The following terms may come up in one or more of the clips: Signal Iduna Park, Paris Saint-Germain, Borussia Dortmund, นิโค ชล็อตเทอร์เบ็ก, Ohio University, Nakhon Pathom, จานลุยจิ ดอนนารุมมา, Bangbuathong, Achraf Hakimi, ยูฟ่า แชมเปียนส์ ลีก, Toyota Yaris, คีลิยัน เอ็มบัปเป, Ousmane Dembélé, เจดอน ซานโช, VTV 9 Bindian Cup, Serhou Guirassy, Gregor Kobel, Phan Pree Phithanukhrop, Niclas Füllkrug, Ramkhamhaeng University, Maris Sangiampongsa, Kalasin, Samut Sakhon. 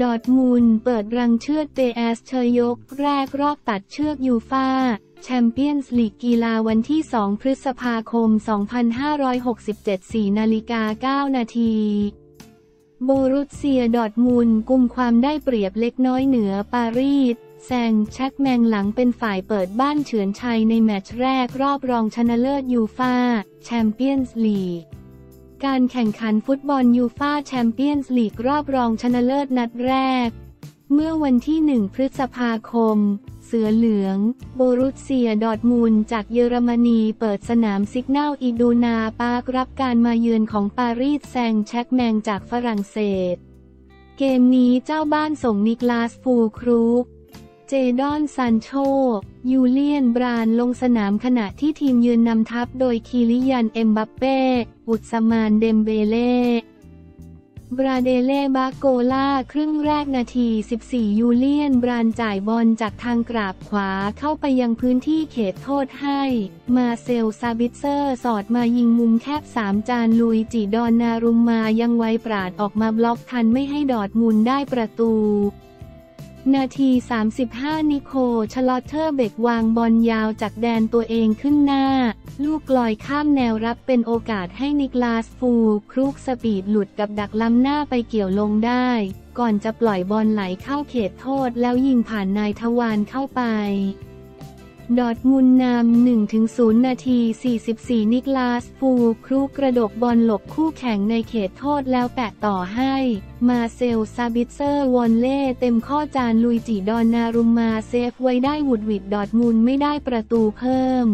ดอร์ทมุนด์เปิดรังเชือดเปแอสเชยยกแรกรอบตัดเชือกยูฟ่าแชมเปี้ยนส์ลีกกีฬาวันที่ 2 พฤษภาคม 2567 4:09 น.โบรุสเซียดอร์ทมุนด์กุมความได้เปรียบเล็กน้อยเหนือปารีสแซงต์แชร์กแมงหลังเป็นฝ่ายเปิดบ้านเฉือนชัยในแมตช์แรกรอบรองชนะเลิศยูฟ่าแชมเปี้ยนส์ลีกการแข่งขันฟุตบอลยูฟ่าแชมเปี้ยนส์ลีกรอบรองชนะเลิศนัดแรกเมื่อวันที่ 1 พฤษภาคมเสือเหลืองโบรุสเซียดอร์ทมุนด์จากเยอรมนีเปิดสนามซิกนัลอิดูนาปาร์กรับการมาเยือนของปารีสแซงต์แชร์กแมงจากฝรั่งเศสเกมนี้เจ้าบ้านส่งนิคลาสฟูลครูปเจดอนซานโชยูเลียนบรานลงสนามขณะที่ทีมยืนนำทัพโดยคิลิยันเอ็มบัปเป้อุสมานเดมเบเล่บราเดเล่บาโกล่าครึ่งแรกนาที14ยูเลียนบรานจ่ายบอลจากทางกราบขวาเข้าไปยังพื้นที่เขตโทษให้มาเซลซาบิเซอร์สอดมายิงมุมแคบ3จานลุยจิดอนนารุมมายังไวปราดออกมาบล็อกทันไม่ให้ดอร์ทมุนด์ได้ประตูนาที35นิโคชลอตเทอร์เบกวางบอลยาวจากแดนตัวเองขึ้นหน้าลูกลอยข้ามแนวรับเป็นโอกาสให้นิคลาสฟูลครูกสปีดหลุดกับดักล้ำหน้าไปเกี่ยวลงได้ก่อนจะปล่อยบอลไหลเข้าเขตโทษแล้วยิงผ่านนายทวารเข้าไปดอร์ทมุนด์นำ 1-0 นาที44นิคลาสฟูลครูกระดกบอลหลบคู่แข่งในเขตโทษแล้วแปะต่อให้มาเซลซาบิเซอร์วอลเล่เต็มข้อจานลุยจิดอนนารุมมาเซฟไว้ได้หวุดหวิดดอร์ทมุนด์ไม่ได้ประตูเพิ่ม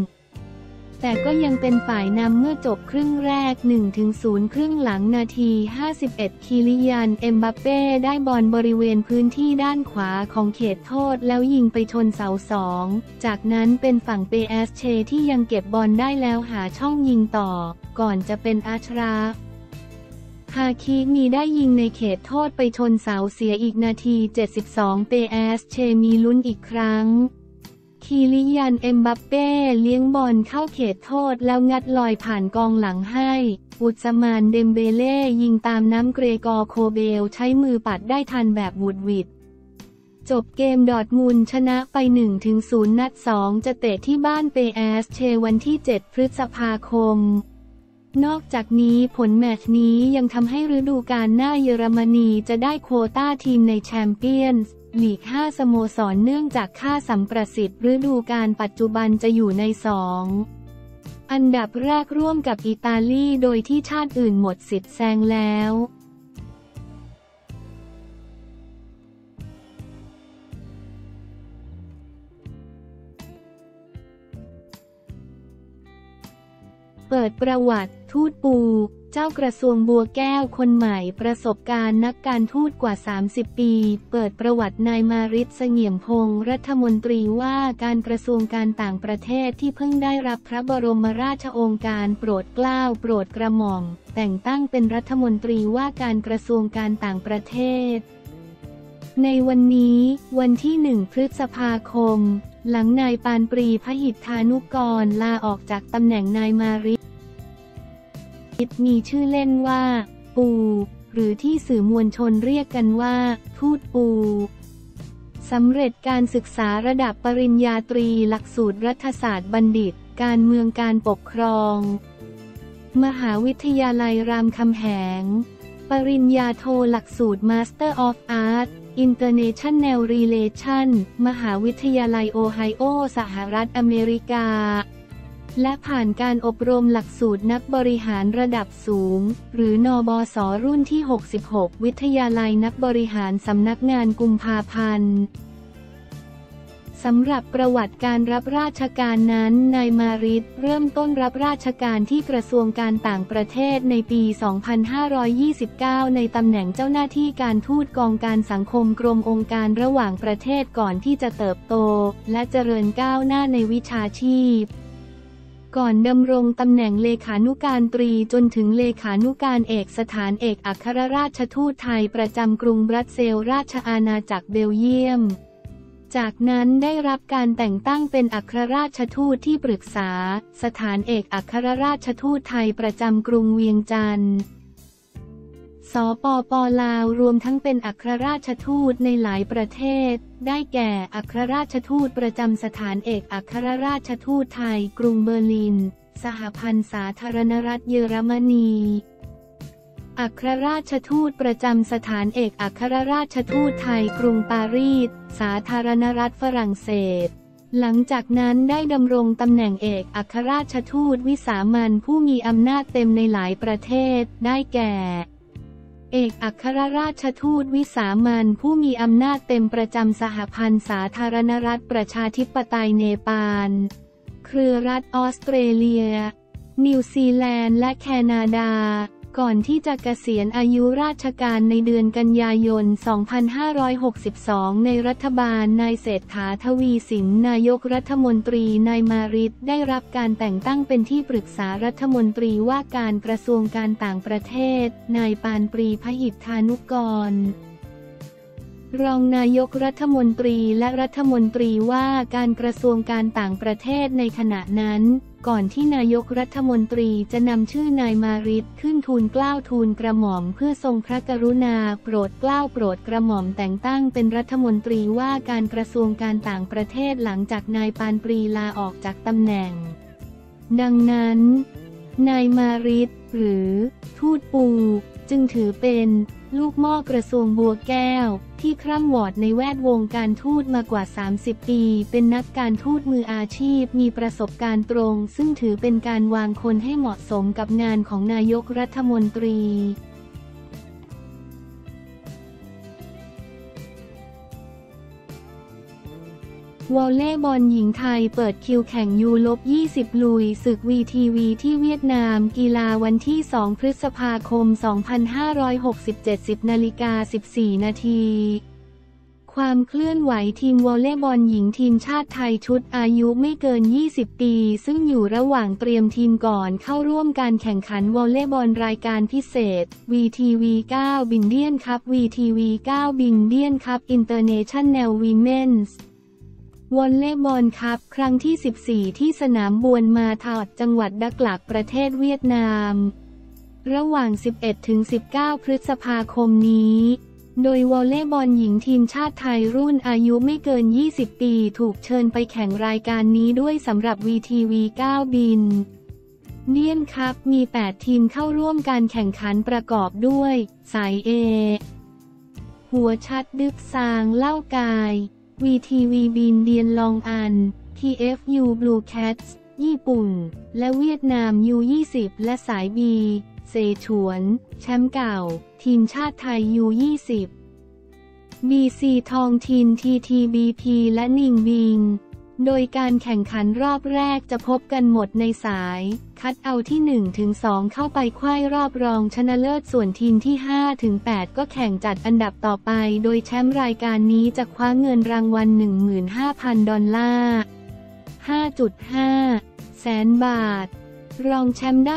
แต่ก็ยังเป็นฝ่ายนำเมื่อจบครึ่งแรก 1-0 ครึ่งหลังนาที51คิลิยันเอ็มบัปเป้ได้บอลบริเวณพื้นที่ด้านขวาของเขตโทษแล้วยิงไปชนเสา2จากนั้นเป็นฝั่งเปแอสเชที่ยังเก็บบอลได้แล้วหาช่องยิงต่อก่อนจะเป็นอัชราฟฮาคิมีได้ยิงในเขตโทษไปชนเสาเสียอีกนาที72เปแอสเชมีลุ้นอีกครั้งคิลิยันเอ็มบัปเป้เลี้ยงบอลเข้าเขตโทษแล้วงัดลอยผ่านกองหลังให้อุสมานเดมเบเล่ยิงตามน้ำเกรกอร์โคเบลใช้มือปัดได้ทันแบบหวุดหวิดจบเกมดอร์ทมุนด์ชนะไป 1-0 นัด2จะเตะที่บ้านเปแอสเชวันที่ 7 พฤษภาคมนอกจากนี้ผลแมตช์นี้ยังทำให้ฤดูกาลหน้าเยอรมนีจะได้โควต้าทีมในแชมเปี้ยนส์ลีก5สโมสรเนื่องจากค่าสัมประสิทธิ์ฤดูกาลปัจจุบันจะอยู่ใน2อันดับแรกร่วมกับอิตาลีโดยที่ชาติอื่นหมดสิทธิ์แซงแล้วเปิดประวัติทูตปูเจ้ากระทรวงบัวแก้วคนใหม่ประสบการณ์นักการทูตกว่า30ปีเปิดประวัตินายมาริสเสงี่ยมพงศ์รัฐมนตรีว่าการกระทรวงการต่างประเทศที่เพิ่งได้รับพระบรมราชโองการโปรดเกล้าโปรดกระหม่อมแต่งตั้งเป็นรัฐมนตรีว่าการกระทรวงการต่างประเทศในวันนี้วันที่ 1 พฤษภาคมหลังนายปานปรีพหิทธานุกรลาออกจากตำแหน่งนายมาริสมีชื่อเล่นว่าปูหรือที่สื่อมวลชนเรียกกันว่าทูตปูสำเร็จการศึกษาระดับปริญญาตรีหลักสูตรรัฐศาสตร์บัณฑิตการเมืองการปกครองมหาวิทยาลัยรามคำแหงปริญญาโทหลักสูตร Master of Arts International Relation มหาวิทยาลัยโอไฮโอสหรัฐอเมริกาและผ่านการอบรมหลักสูตรนักบริหารระดับสูงหรือนบสรุ่นที่66วิทยาลัยนักบริหารสำนักงานกุมภาพันธ์สำหรับประวัติการรับราชการนั้นนายมาริสเริ่มต้นรับราชการที่กระทรวงการต่างประเทศในปี 2529 ในตำแหน่งเจ้าหน้าที่การทูตกองการสังคมกรมองค์การระหว่างประเทศก่อนที่จะเติบโตและเจริญก้าวหน้าในวิชาชีพก่อนดำรงตำแหน่งเลขานุการตรีจนถึงเลขานุการเอกสถานเอกอัครราชทูตไทยประจำกรุงบรัสเซลส์ราชอาณาจักรเบลเยียมจากนั้นได้รับการแต่งตั้งเป็นอัครราชทูตที่ปรึกษาสถานเอกอัครราชทูตไทยประจำกรุงเวียงจันทร์ สปป.ลาวรวมทั้งเป็นอัครราชทูตในหลายประเทศได้แก่อัครราชทูตประจำสถานเอกอัครราชทูตไทยกรุงเบอร์ลินสหพันธ์สาธารณรัฐเยอรมนีอัครราชทูตประจำสถานเอกอัครราชทูตไทยกรุงปารีสสาธารณรัฐฝรั่งเศสหลังจากนั้นได้ดำรงตำแหน่งเอกอัครราชทูตวิสามัญผู้มีอำนาจเต็มในหลายประเทศได้แก่เอกอัครราชทูตวิสามัญผู้มีอำนาจเต็มประจำสหพันธ์สาธารณรัฐประชาธิปไตยเนปาลเครือรัฐออสเตรเลียนิวซีแลนด์และแคนาดาก่อนที่จะเกษียณอายุราชการในเดือนกันยายน 2562 ในรัฐบาลนายเศรษฐา ทวีสินนายกรัฐมนตรีนายมาริตได้รับการแต่งตั้งเป็นที่ปรึกษารัฐมนตรีว่าการกระทรวงการต่างประเทศนายปานปรีพหิทธานุกรรองนายกรัฐมนตรีและรัฐมนตรีว่าการกระทรวงการต่างประเทศในขณะนั้นก่อนที่นายกรัฐมนตรีจะนำชื่อนายมาริตขึ้นทูลเกล้าทูลกระหม่อมเพื่อทรงพระกรุณาโปรดเกล้าโปรดกระหม่อมแต่งตั้งเป็นรัฐมนตรีว่าการกระทรวงการต่างประเทศหลังจากนายปานปรีลาออกจากตำแหน่งดังนั้นนายมาริตหรือทูตปูจึงถือเป็นลูกหม้อกระทรวงบัวแก้วที่คร่ำวอดในแวดวงการทูตมากว่า30ปีเป็นนักการทูตมืออาชีพมีประสบการณ์ตรงซึ่งถือเป็นการวางคนให้เหมาะสมกับงานของนายกรัฐมนตรีวอลเลย์บอลหญิงไทยเปิดคิวแข่งU-20ลุยศึก VTV ที่เวียดนามกีฬาวันที่ 2 พฤษภาคม 2567 10:14 นาทีความเคลื่อนไหวทีมวอลเลย์บอลหญิงทีมชาติไทยชุดอายุไม่เกิน20ปีซึ่งอยู่ระหว่างเตรียมทีมก่อนเข้าร่วมการแข่งขันวอลเลย์บอลรายการพิเศษ VTV 9 Bindian Cup VTV 9 Bindian Cup International Women'sวอลเลย์บอลคัพครั้งที่ 14 ที่สนามบวนมาทอดจังหวัดดักหลักประเทศเวียดนามระหว่าง 11-19 พฤษภาคมนี้โดยวอลเลย์บอลหญิงทีมชาติไทยรุ่นอายุไม่เกิน20ปีถูกเชิญไปแข่งรายการนี้ด้วยสำหรับ VTV 9 Bindian Cup มี 8 ทีมเข้าร่วมการแข่งขันประกอบด้วยสาย A หัวชัดดึกซางเล่ากายVTV บินเดียนลองอัน TFU Blue Cats ญี่ปุ่นและเวียดนาม U20 และสาย B เสฉวนแชมป์เก่าทีมชาติไทย U20 BC ทองทิน TTBP และนิงบิงโดยการแข่งขันรอบแรกจะพบกันหมดในสายคัดเอาที่ 1-2 เข้าไปไขว้รอบรองชนะเลิศส่วนทีมที่ 5-8 ก็แข่งจัดอันดับต่อไปโดยแชมป์รายการนี้จะคว้าเงินรางวัล 15,000 ดอลลาร์ 5.5 แสนบาทรองแชมป์ได้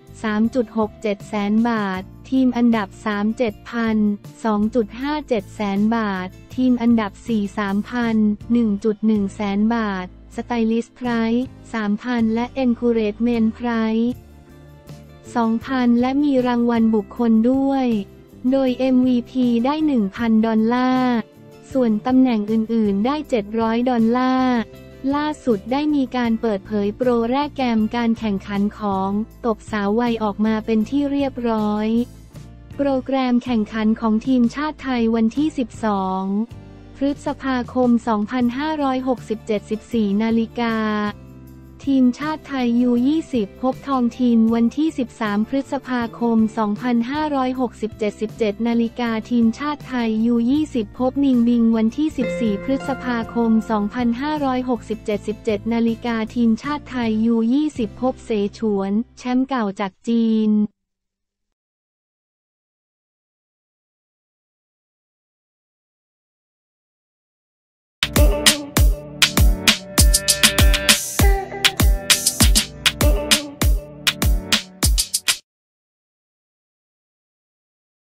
13.67 แสนบาททีมอันดับ 3 2.57 แสนบาททีมอันดับ 4 1.1 แสนบาทสไตลิสต์ไพรส์3,000 และเอนคูเรจเมนไพรส์2,000 และมีรางวัลบุคคลด้วยโดย MVP ได้ 1,000 ดอลลาร์ส่วนตำแหน่งอื่นๆได้700 ดอลลาร์ล่าสุดได้มีการเปิดเผยโปรแรกแกมการแข่งขันของตบสาววัยออกมาเป็นที่เรียบร้อยโปรแกรมแข่งขันของทีมชาติไทยวันที่ 12 พฤษภาคม 2567 14 นาฬิกาทีมชาติไทย U20 พบทองทินวันที่ 13 พฤษภาคม 2567 17 นาฬิกาทีมชาติไทย U20 พบนิงบิงวันที่ 14 พฤษภาคม 2567 17 นาฬิกาทีมชาติไทย U20 พบเสฉวนแชมป์เก่าจากจีน